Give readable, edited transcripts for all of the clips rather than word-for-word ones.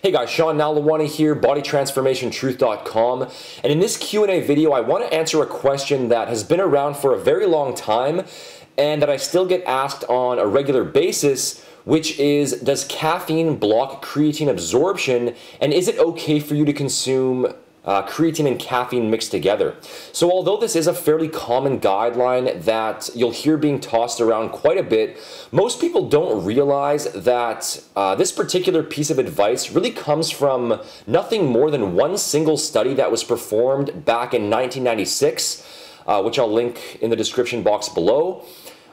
Hey guys, Sean Nalewanyj here, BodyTransformationTruth.com, and in this Q&A video I want to answer a question that has been around for a very long time and that I still get asked on a regular basis, which is, does caffeine block creatine absorption, and is it okay for you to consume creatine and caffeine mixed together? So although this is a fairly common guideline that you'll hear being tossed around quite a bit, most people don't realize that this particular piece of advice really comes from nothing more than one single study that was performed back in 1996, which I'll link in the description box below.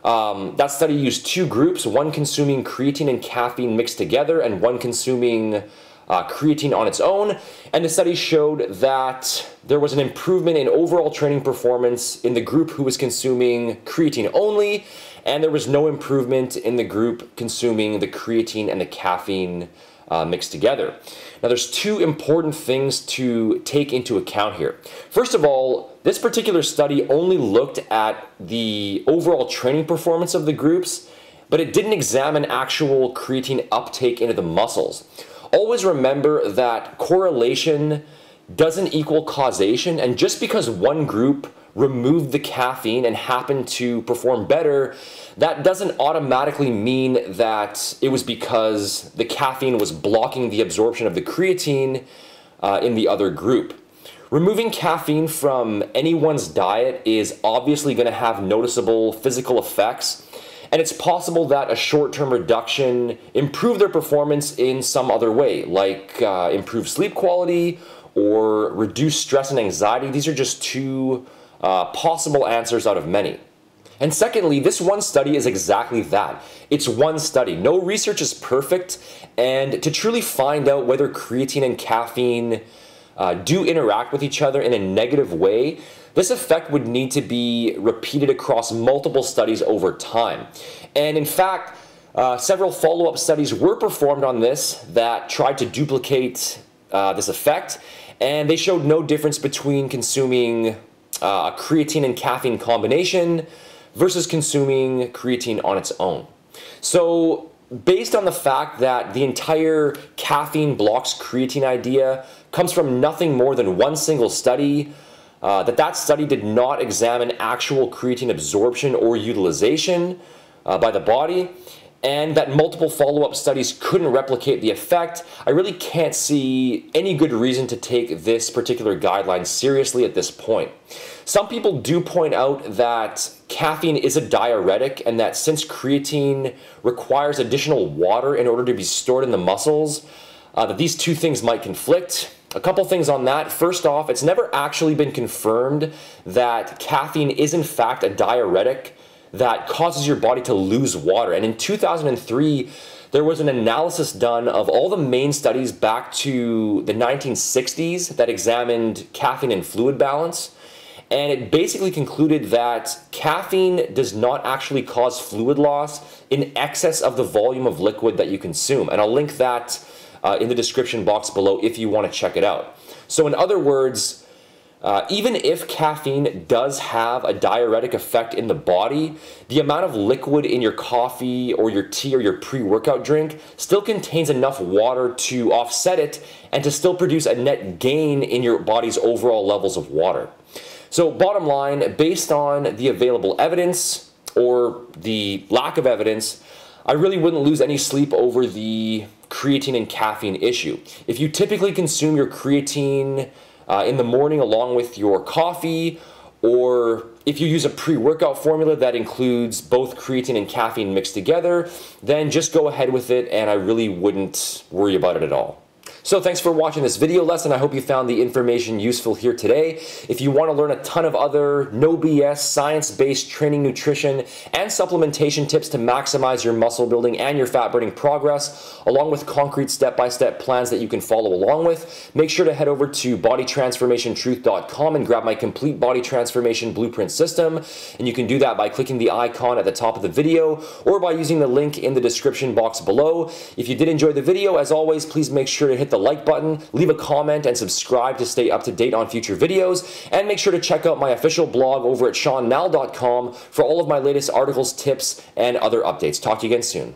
That study used two groups, one consuming creatine and caffeine mixed together and one consuming creatine on its own, and the study showed that there was an improvement in overall training performance in the group who was consuming creatine only, and there was no improvement in the group consuming the creatine and the caffeine mixed together. Now there's two important things to take into account here. First of all, this particular study only looked at the overall training performance of the groups, but it didn't examine actual creatine uptake into the muscles. Always remember that correlation doesn't equal causation, and just because one group removed the caffeine and happened to perform better, that doesn't automatically mean that it was because the caffeine was blocking the absorption of the creatine in the other group. Removing caffeine from anyone's diet is obviously going to have noticeable physical effects, and it's possible that a short-term reduction improved their performance in some other way, like improved sleep quality or reduced stress and anxiety. These are just two possible answers out of many. And secondly, this one study is exactly that. It's one study. No research is perfect, and to truly find out whether creatine and caffeine do interact with each other in a negative way, this effect would need to be repeated across multiple studies over time. And in fact, several follow-up studies were performed on this that tried to duplicate this effect, and they showed no difference between consuming a creatine and caffeine combination versus consuming creatine on its own. So based on the fact that the entire caffeine blocks creatine idea comes from nothing more than one single study, that study did not examine actual creatine absorption or utilization by the body, and that multiple follow-up studies couldn't replicate the effect, I really can't see any good reason to take this particular guideline seriously at this point. Some people do point out that caffeine is a diuretic, and that since creatine requires additional water in order to be stored in the muscles, that these two things might conflict. A couple things on that. First off, it's never actually been confirmed that caffeine is in fact a diuretic that causes your body to lose water. And in 2003, there was an analysis done of all the main studies back to the 1960s that examined caffeine and fluid balance. And it basically concluded that caffeine does not actually cause fluid loss in excess of the volume of liquid that you consume. And I'll link that in the description box below if you want to check it out. So in other words, even if caffeine does have a diuretic effect in the body, the amount of liquid in your coffee or your tea or your pre-workout drink still contains enough water to offset it and to still produce a net gain in your body's overall levels of water. So bottom line, based on the available evidence or the lack of evidence, I really wouldn't lose any sleep over the creatine and caffeine issue. If you typically consume your creatine in the morning along with your coffee, or if you use a pre-workout formula that includes both creatine and caffeine mixed together, then just go ahead with it, and I really wouldn't worry about it at all. So thanks for watching this video lesson. I hope you found the information useful here today. If you want to learn a ton of other no BS, science-based training, nutrition, and supplementation tips to maximize your muscle building and your fat burning progress, along with concrete step-by-step plans that you can follow along with, make sure to head over to BodyTransformationTruth.com and grab my complete Body Transformation Blueprint system. And you can do that by clicking the icon at the top of the video or by using the link in the description box below. If you did enjoy the video, as always, please make sure to hit the like button, leave a comment, and subscribe to stay up to date on future videos, and make sure to check out my official blog over at SeanNal.com for all of my latest articles, tips, and other updates. Talk to you again soon.